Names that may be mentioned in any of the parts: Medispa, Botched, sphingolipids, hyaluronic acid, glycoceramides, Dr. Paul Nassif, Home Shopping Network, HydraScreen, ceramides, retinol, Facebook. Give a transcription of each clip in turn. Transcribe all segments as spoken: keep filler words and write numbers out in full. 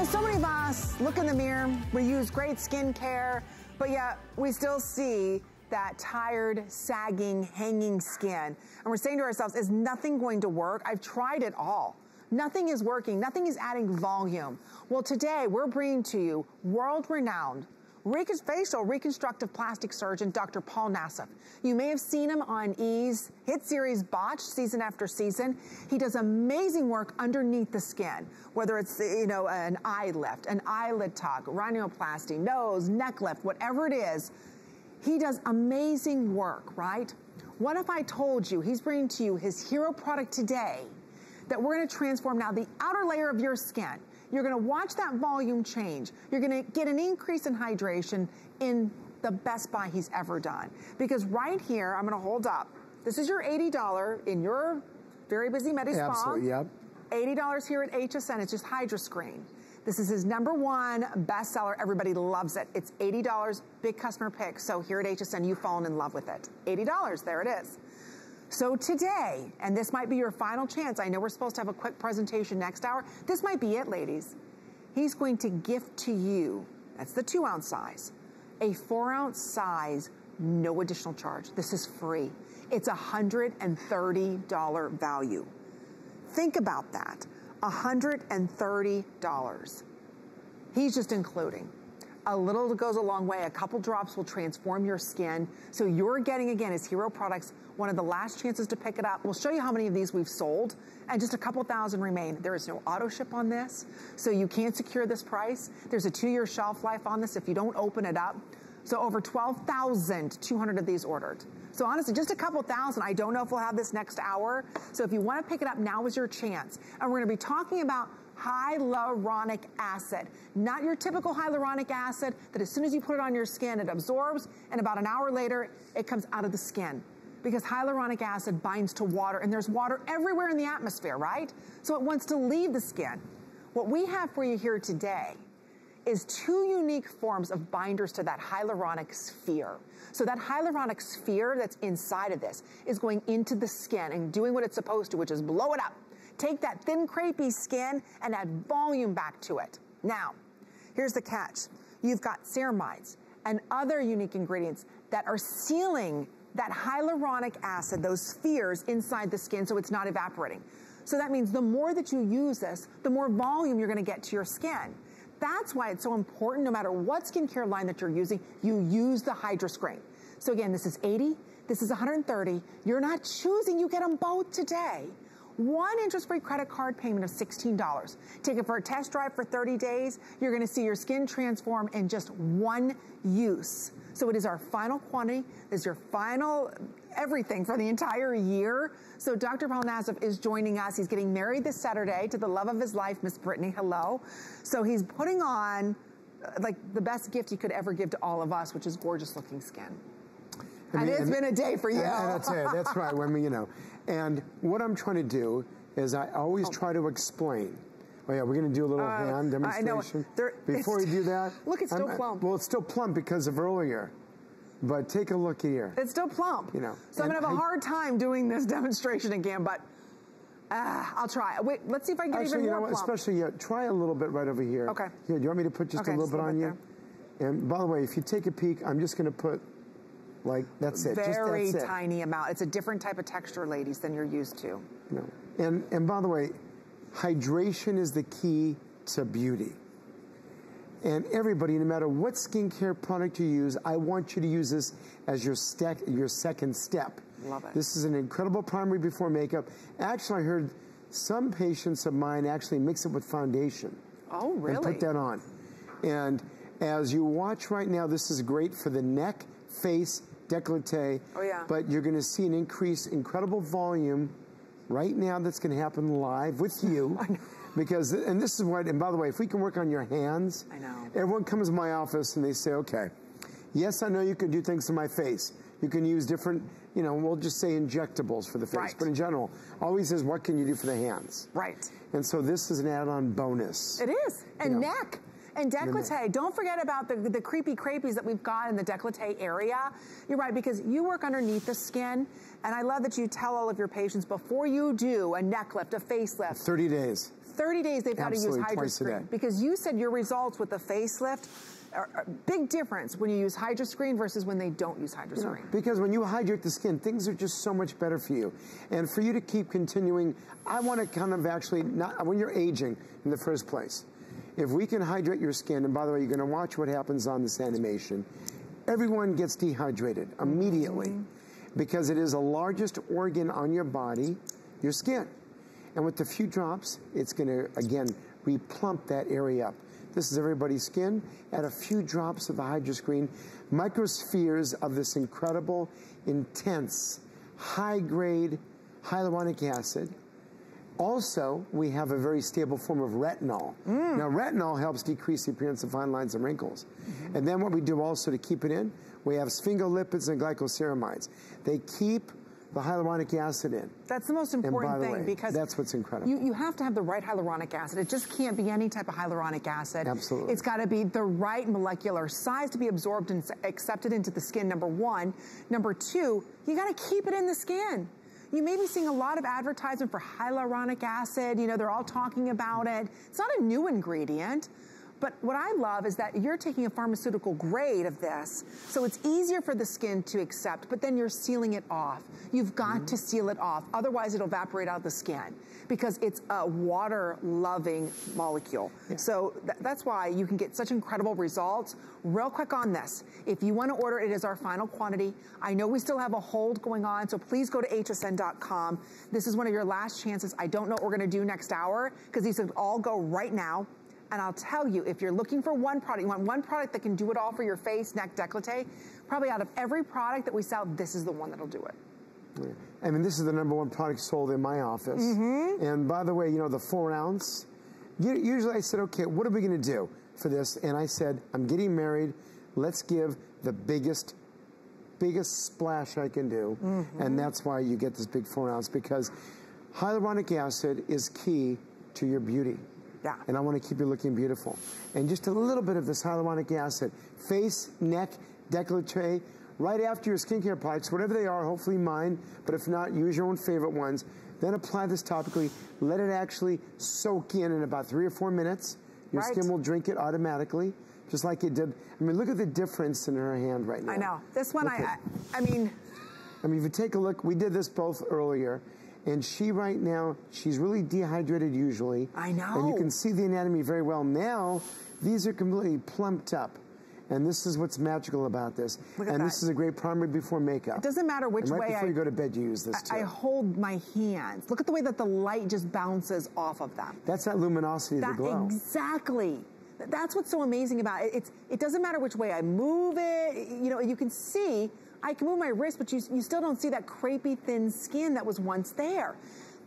know, so many of us look in the mirror, we use great skincare, but yet we still see that tired, sagging, hanging skin. And we're saying to ourselves, is nothing going to work? I've tried it all. Nothing is working. Nothing is adding volume. Well, today we're bringing to you world-renowned facial reconstructive plastic surgeon, Doctor Paul Nassif. You may have seen him on E's hit series Botched season after season. He does amazing work underneath the skin, whether it's, you know, an eye lift, an eyelid tuck, rhinoplasty, nose, neck lift, whatever it is. He does amazing work, right? What if I told you he's bringing to you his hero product today that we're gonna transform now the outer layer of your skin. You're gonna watch that volume change. You're gonna get an increase in hydration in the best buy he's ever done. Because right here, I'm gonna hold up. This is your eighty dollars in your very busy Medispa. Absolutely, yep. eighty dollars here at H S N, it's just HydraScreen. This is his number one bestseller. Everybody loves it. It's eighty dollars, big customer pick. So here at H S N, you've fallen in love with it. eighty dollars, there it is. So today, and this might be your final chance. I know we're supposed to have a quick presentation next hour. This might be it, ladies. He's going to gift to you, that's the two ounce size, a four ounce size, no additional charge. This is free. It's a one hundred thirty dollar value. Think about that. one hundred thirty dollars. He's just including. A little goes a long way. A couple drops will transform your skin. So you're getting, again, as Hero Products, one of the last chances to pick it up. We'll show you how many of these we've sold, and just a couple thousand remain. There is no auto ship on this, so you can't secure this price. There's a two-year shelf life on this if you don't open it up. So over twelve thousand two hundred of these ordered. So honestly, just a couple thousand. I don't know if we'll have this next hour. So if you want to pick it up, now is your chance. And we're going to be talking about hyaluronic acid. Not your typical hyaluronic acid that as soon as you put it on your skin, it absorbs, and about an hour later, it comes out of the skin. Because hyaluronic acid binds to water, and there's water everywhere in the atmosphere, right? So it wants to leave the skin. What we have for you here today is two unique forms of binders to that hyaluronic sphere. So that hyaluronic sphere that's inside of this is going into the skin and doing what it's supposed to, which is blow it up. Take that thin, crepey skin and add volume back to it. Now, here's the catch. You've got ceramides and other unique ingredients that are sealing that hyaluronic acid, those spheres inside the skin, so it's not evaporating. So that means the more that you use this, the more volume you're gonna get to your skin. That's why it's so important, no matter what skincare line that you're using, you use the HydraScreen. So again, this is eighty, this is one hundred thirty. You're not choosing, you get them both today. One interest-free credit card payment of sixteen dollars. Take it for a test drive for thirty days. You're gonna see your skin transform in just one use. So it is our final quantity, this is your final everything for the entire year. So Doctor Paul Nassif is joining us. He's getting married this Saturday to the love of his life, Miss Brittany, hello. So he's putting on uh, like the best gift he could ever give to all of us, which is gorgeous looking skin. And, and it's and, been a day for you. And that's it, that's right, when we, you know. And what I'm trying to do is I always oh. try to explain. Oh yeah, we're gonna do a little uh, hand demonstration. I know. Before we do that. Look, it's still I'm, plump. I, well, it's still plump because of earlier. But take a look here. It's still plump. You know. So I'm gonna have I, a hard time doing this demonstration again, but uh, I'll try. Wait, let's see if I can get actually, even you more know what, plump. Especially, yeah, try a little bit right over here. Okay. Here, do you want me to put just okay, a little just bit on you? There. And by the way, if you take a peek, I'm just gonna put like, that's it. Very just, that's tiny it. amount. It's a different type of texture, ladies, than you're used to. No. And, and by the way, hydration is the key to beauty. And everybody, no matter what skincare product you use, I want you to use this as your, stack, your second step. Love it. This is an incredible primary before makeup. Actually, I heard some patients of mine actually mix it with foundation. Oh, really? And put that on. And as you watch right now, this is great for the neck, face, décolleté. Oh, yeah. But you're going to see an increase, incredible volume right now that's going to happen live with you. I know. Because, and this is what, and by the way, if we can work on your hands. I know. Everyone comes to my office and they say, okay, yes, I know you can do things to my face. You can use different, you know, we'll just say injectables for the face. Right. But in general, always is what can you do for the hands? Right. And so this is an add-on bonus. It is. And you know. Neck. And décolleté, don't forget about the, the creepy crepies that we've got in the décolleté area. You're right, because you work underneath the skin, and I love that you tell all of your patients before you do a neck lift, a facelift. thirty days. thirty days they've Absolutely, got to use HydraScreen. Because you said your results with the facelift are a big difference when you use HydraScreen versus when they don't use HydraScreen. You know, because when you hydrate the skin, things are just so much better for you. And for you to keep continuing, I want to kind of actually, not when you're aging in the first place, if we can hydrate your skin, and by the way, you're going to watch what happens on this animation, everyone gets dehydrated immediately mm-hmm. because it is the largest organ on your body, your skin. And with a few drops, it's going to, again, replump that area up. This is everybody's skin. Add a few drops of the HydraScreen, microspheres of this incredible, intense, high-grade hyaluronic acid. Also, we have a very stable form of retinol. Mm. Now, retinol helps decrease the appearance of fine lines and wrinkles. Mm-hmm. And then what we do also to keep it in, we have sphingolipids and glycoceramides. They keep the hyaluronic acid in. That's the most important thing, because that's what's incredible. You, you have to have the right hyaluronic acid. It just can't be any type of hyaluronic acid. Absolutely. It's got to be the right molecular size to be absorbed and accepted into the skin, number one. Number two, you got to keep it in the skin. You may be seeing a lot of advertisement for hyaluronic acid. You know, they're all talking about it. It's not a new ingredient. But what I love is that you're taking a pharmaceutical grade of this, so it's easier for the skin to accept, but then you're sealing it off. You've got mm-hmm. to seal it off, otherwise it'll evaporate out of the skin, because it's a water-loving molecule. Yeah. So th that's why you can get such incredible results. Real quick on this, if you want to order, it is our final quantity. I know we still have a hold going on, so please go to H S N dot com. This is one of your last chances. I don't know what we're going to do next hour, because these would all go right now. And I'll tell you, if you're looking for one product, you want one product that can do it all for your face, neck, décolleté, probably out of every product that we sell, this is the one that'll do it. Yeah. I mean, this is the number one product sold in my office. Mm-hmm. And by the way, you know, the four ounce, usually I said, okay, what are we going to do for this? And I said, I'm getting married. Let's give the biggest biggest splash I can do. Mm-hmm. And that's why you get this big four ounce, because hyaluronic acid is key to your beauty. Yeah. And I want to keep you looking beautiful. And just a little bit of this hyaluronic acid, face, neck, décolleté, right after your skincare products, whatever they are, hopefully mine, but if not, use your own favorite ones. Then apply this topically. Let it actually soak in in about three or four minutes. Your right. skin will drink it automatically, just like it did. I mean, look at the difference in her hand right now. I know. This one, I, I, I mean. I mean, if you take a look, we did this both earlier. And she right now, she's really dehydrated usually. I know. And you can see the anatomy very well. Now, these are completely plumped up. And this is what's magical about this. Look at and that. This is a great primer before makeup. It doesn't matter which and right way before I, you go to bed, you use this too. I hold my hands. Look at the way that the light just bounces off of them. That's that luminosity, that, the glow. Exactly. That's what's so amazing about it. It's, it doesn't matter which way I move it. You know, you can see I can move my wrist, but you, you still don't see that crepey thin skin that was once there.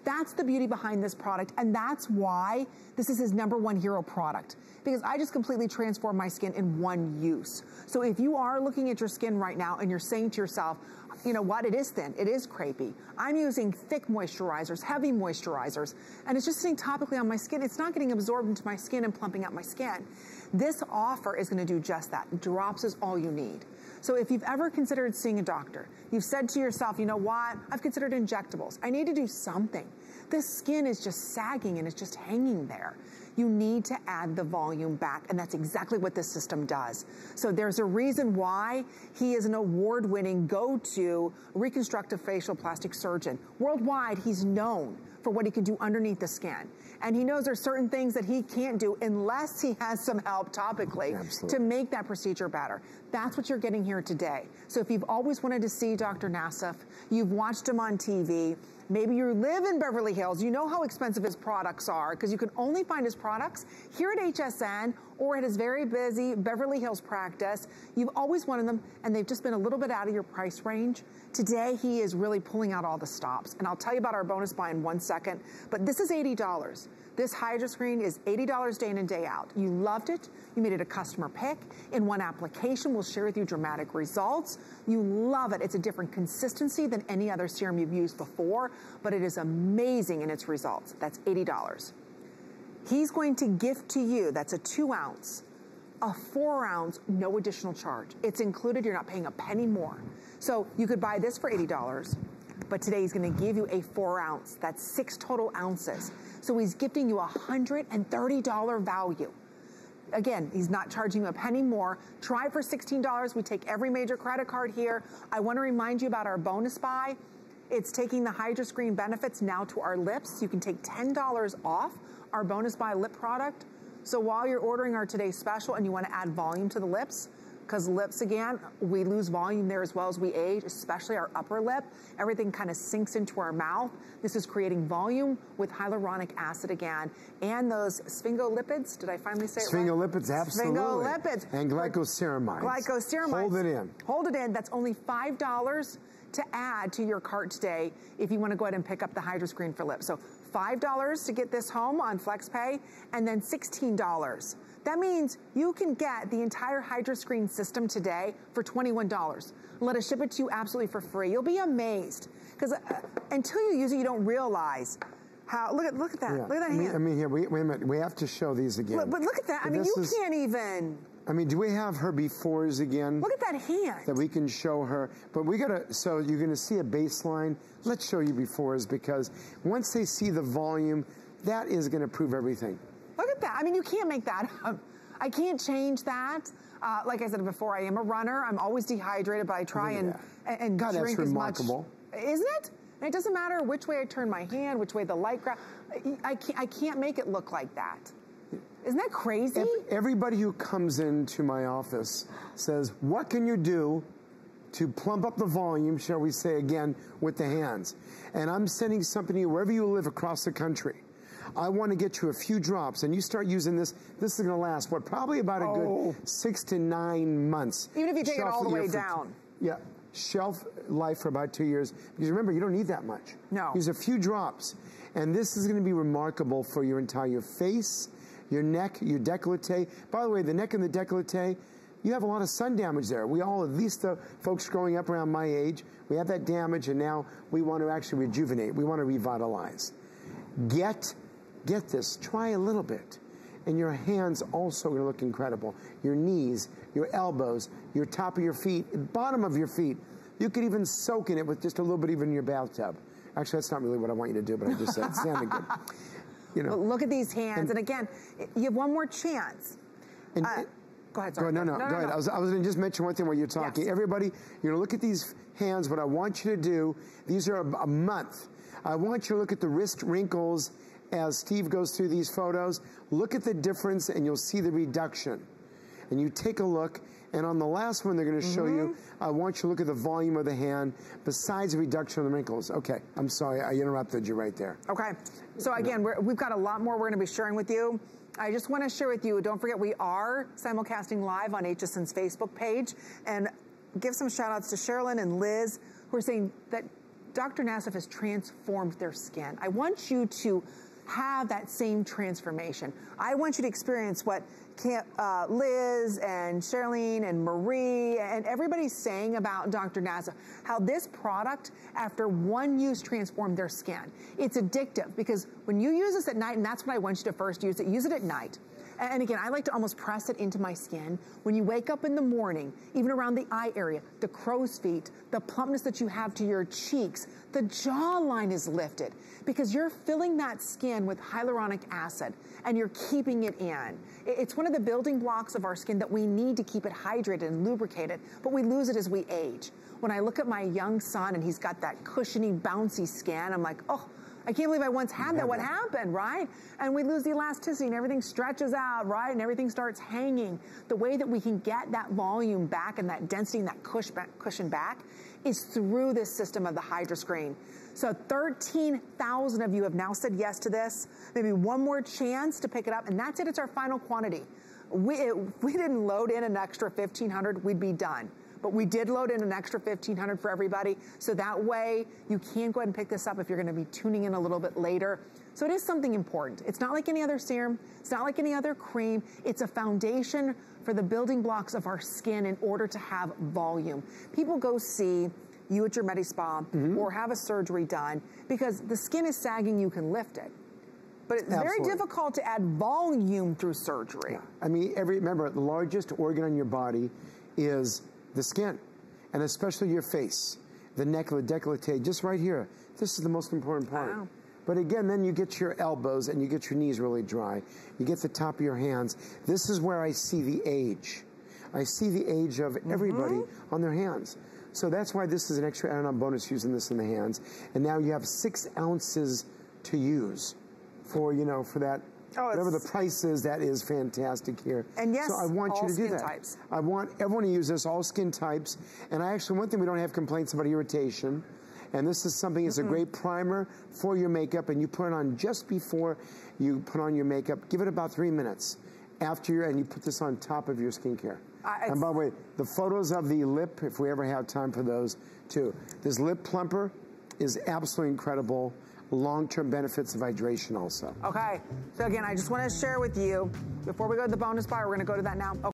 That's the beauty behind this product, and that's why this is his number one hero product, because I just completely transformed my skin in one use. So if you are looking at your skin right now and you're saying to yourself, you know what, it is thin, it is crepey. I'm using thick moisturizers, heavy moisturizers, and it's just sitting topically on my skin. It's not getting absorbed into my skin and plumping up my skin. This offer is gonna do just that. Drops is all you need. So if you've ever considered seeing a doctor, you've said to yourself, you know what, I've considered injectables. I need to do something. This skin is just sagging and it's just hanging there. You need to add the volume back, and that's exactly what this system does. So there's a reason why he is an award-winning go-to reconstructive facial plastic surgeon. Worldwide, he's known for what he can do underneath the skin. And he knows there's certain things that he can't do unless he has some help topically Absolutely. To make that procedure better. That's what you're getting here today. So if you've always wanted to see Doctor Nassif, you've watched him on T V, maybe you live in Beverly Hills, you know how expensive his products are, because you can only find his products here at H S N or at his very busy Beverly Hills practice. You've always wanted them, and they've just been a little bit out of your price range. Today, he is really pulling out all the stops, and I'll tell you about our bonus buy in one second, but this is eighty dollars. This HydraScreen is eighty dollars day in and day out. You loved it. You made it a customer pick. In one application, we'll share with you dramatic results. You love it. It's a different consistency than any other serum you've used before, but it is amazing in its results. That's eighty dollars. He's going to gift to you, that's a two ounce, a four ounce, no additional charge. It's included. You're not paying a penny more. So you could buy this for eighty dollars. But today he's going to give you a four ounce. That's six total ounces. So he's gifting you a one hundred thirty dollar value. Again, he's not charging you a penny more. Try for sixteen dollars. We take every major credit card here. I want to remind you about our bonus buy. It's taking the HydraScreen benefits now to our lips. You can take ten dollars off our bonus buy lip product. So while you're ordering our today's special and you want to add volume to the lips, because lips, again, we lose volume there as well as we age, especially our upper lip. Everything kind of sinks into our mouth. This is creating volume with hyaluronic acid again. And those sphingolipids, did I finally say it right? Sphingolipids, absolutely. Sphingolipids. And glycoceramides. Glycoceramides. Hold it in. Hold it in. That's only five dollars to add to your cart today if you want to go ahead and pick up the HydraScreen for lips. So five dollars to get this home on FlexPay, and then sixteen dollars. That means you can get the entire HydraScreen system today for twenty-one dollars. Let us ship it to you absolutely for free. You'll be amazed, because uh, until you use it, you don't realize how, look at, look at that, yeah. Look at that I mean, hand. I mean, here, wait, wait a minute, we have to show these again. Look, but look at that, but I mean, you is, can't even. I mean, do we have her befores again? Look at that hand. That we can show her, but we gotta, so you're gonna see a baseline. Let's show you befores, because once they see the volume, that is gonna prove everything. Look at that. I mean, you can't make that up. I can't change that. Uh, like I said before, I am a runner. I'm always dehydrated, but I try and, and, and God, drink as much. That's remarkable. Isn't it? And it doesn't matter which way I turn my hand, which way the light grabs. I can't, I can't make it look like that. Isn't that crazy? If everybody who comes into my office says, what can you do to plump up the volume, shall we say again, with the hands? And I'm sending something to you wherever you live across the country. I want to get you a few drops, and you start using this. This is going to last, what, probably about a oh. good six to nine months. Even if you take shelf it all the way down. For, yeah, shelf life for about two years. Because remember, you don't need that much. No. Use a few drops. And this is going to be remarkable for your entire face, your neck, your décolleté. By the way, the neck and the décolleté, you have a lot of sun damage there. We all, at least the folks growing up around my age, we have that damage, and now we want to actually rejuvenate. We want to revitalize. Get... Get this, try a little bit. And your hands also are gonna look incredible. Your knees, your elbows, your top of your feet, bottom of your feet. You could even soak in it with just a little bit even in your bathtub. Actually, that's not really what I want you to do, but I just said it sounded good. You know. Well, look at these hands, and, and again, you have one more chance. And, uh, and, go ahead, sorry. Go, no, no, no, go no, ahead. No. I was, I was gonna just mention one thing while you're talking. Yes. Everybody, you're gonna look at these hands. What I want you to do, these are a, a month. I want you to look at the wrist wrinkles as Steve goes through these photos. Look at the difference and you'll see the reduction. And you take a look, and on the last one they're gonna mm-hmm. show you, I want you to look at the volume of the hand besides the reduction of the wrinkles. Okay, I'm sorry, I interrupted you right there. Okay, so again, we're, we've got a lot more we're gonna be sharing with you. I just wanna share with you, don't forget we are simulcasting live on H S N's Facebook page, and give some shout outs to Sherilyn and Liz, who are saying that Doctor Nassif has transformed their skin. I want you to have that same transformation. I want you to experience what uh, Liz and Sherilyn and Marie and everybody's saying about Doctor Nassif, how this product, after one use, transformed their skin. It's addictive, because when you use this at night, and that's what I want you to first use it, use it at night. And again, I like to almost press it into my skin. When you wake up in the morning, even around the eye area, the crow's feet, the plumpness that you have to your cheeks, the jawline is lifted, because you're filling that skin with hyaluronic acid and you're keeping it in. It's one of the building blocks of our skin that we need to keep it hydrated and lubricated, but we lose it as we age. When I look at my young son and he's got that cushiony, bouncy skin, I'm like, oh, I can't believe I once had that. What happened, right? And we lose the elasticity and everything stretches out, right? And everything starts hanging. The way that we can get that volume back and that density and that cushion back is through this system of the HydraScreen. So thirteen thousand of you have now said yes to this. Maybe one more chance to pick it up, and that's it. It's our final quantity. We, if we didn't load in an extra fifteen hundred, we'd be done. But we did load in an extra fifteen hundred for everybody, so that way you can go ahead and pick this up if you're gonna be tuning in a little bit later. So it is something important. It's not like any other serum, it's not like any other cream, it's a foundation for the building blocks of our skin in order to have volume. People go see you at your Medispa mm-hmm. or have a surgery done because the skin is sagging, you can lift it. But it's Absolutely. very difficult to add volume through surgery. Yeah. I mean, every remember, the largest organ on your body is the skin, and especially your face. the neck of the décolleté, just right here. This is the most important part. Wow. But again, then you get your elbows and you get your knees really dry. You get the top of your hands. This is where I see the age. I see the age of everybody mm-hmm. on their hands. So that's why this is an extra add-on bonus using this in the hands. And now you have six ounces to use for, you know, for that. Oh, whatever the price is, that is fantastic here. And yes, so I want all you to do skin that. Types. I want everyone to use this, all skin types. And I actually, one thing we don't have complaints about irritation. And this is something, it's mm-hmm. a great primer for your makeup. And you put it on just before you put on your makeup. Give it about three minutes after you're, and you put this on top of your skincare. Uh, and by the way, the photos of the lip, if we ever have time for those too. This lip plumper is absolutely incredible. Long-term benefits of hydration also. Okay, so again, I just want to share with you, before we go to the bonus bar, we're going to go to that now. Okay.